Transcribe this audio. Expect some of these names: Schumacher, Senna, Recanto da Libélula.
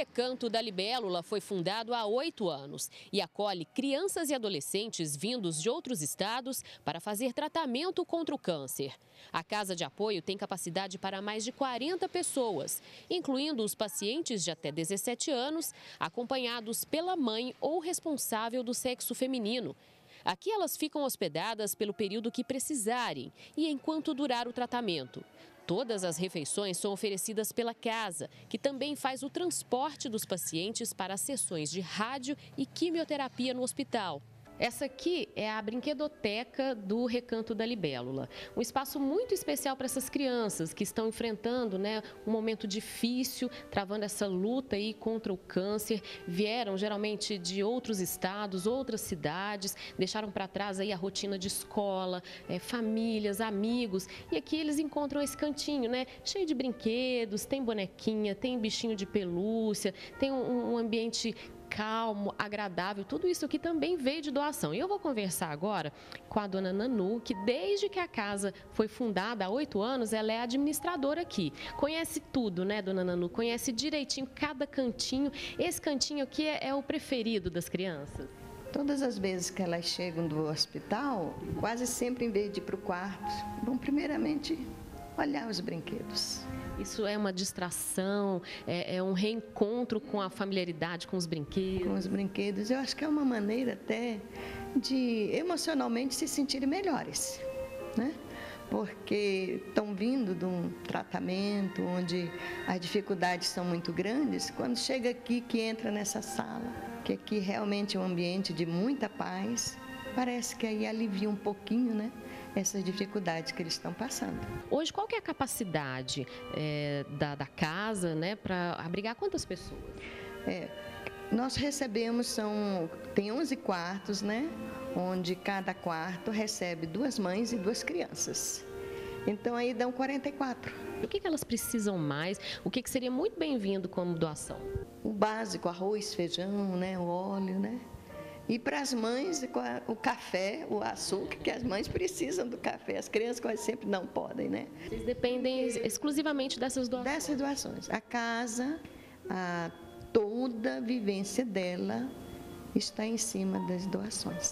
Recanto da Libélula foi fundado há 8 anos e acolhe crianças e adolescentes vindos de outros estados para fazer tratamento contra o câncer. A casa de apoio tem capacidade para mais de 40 pessoas, incluindo os pacientes de até 17 anos, acompanhados pela mãe ou responsável do sexo feminino. Aqui elas ficam hospedadas pelo período que precisarem e enquanto durar o tratamento. Todas as refeições são oferecidas pela casa, que também faz o transporte dos pacientes para as sessões de rádio e quimioterapia no hospital. Essa aqui é a brinquedoteca do Recanto da Libélula. Um espaço muito especial para essas crianças que estão enfrentando um momento difícil, travando essa luta aí contra o câncer. Vieram geralmente de outros estados, outras cidades, deixaram para trás aí a rotina de escola, famílias, amigos. E aqui eles encontram esse cantinho, cheio de brinquedos, tem bonequinha, tem bichinho de pelúcia, tem um ambiente calmo, agradável, tudo isso aqui também veio de doação. E eu vou conversar agora com a dona Nanu, que desde que a casa foi fundada há 8 anos, ela é administradora aqui. Conhece tudo, dona Nanu? Conhece direitinho cada cantinho. Esse cantinho aqui é o preferido das crianças? Todas as vezes que elas chegam do hospital, quase sempre em vez de ir para o quarto, vão primeiramente olhar os brinquedos. Isso é uma distração, é um reencontro com a familiaridade, com os brinquedos. Com os brinquedos, eu acho que é uma maneira até de emocionalmente se sentirem melhores, Porque estão vindo de um tratamento onde as dificuldades são muito grandes, quando chega aqui, que entra nessa sala, que aqui realmente é um ambiente de muita paz, parece que aí alivia um pouquinho, essas dificuldades que eles estão passando. Hoje, qual que é a capacidade da casa, para abrigar quantas pessoas? Nós recebemos, tem 11 quartos, onde cada quarto recebe 2 mães e 2 crianças. Então, aí dão 44. O que elas precisam mais? O que seria muito bem-vindo como doação? O básico, arroz, feijão, o óleo, E para as mães, o café, o açúcar, que as mães precisam do café. As crianças quase sempre não podem, Eles dependem exclusivamente dessas doações? Dessas doações. A casa, toda a vivência dela está em cima das doações.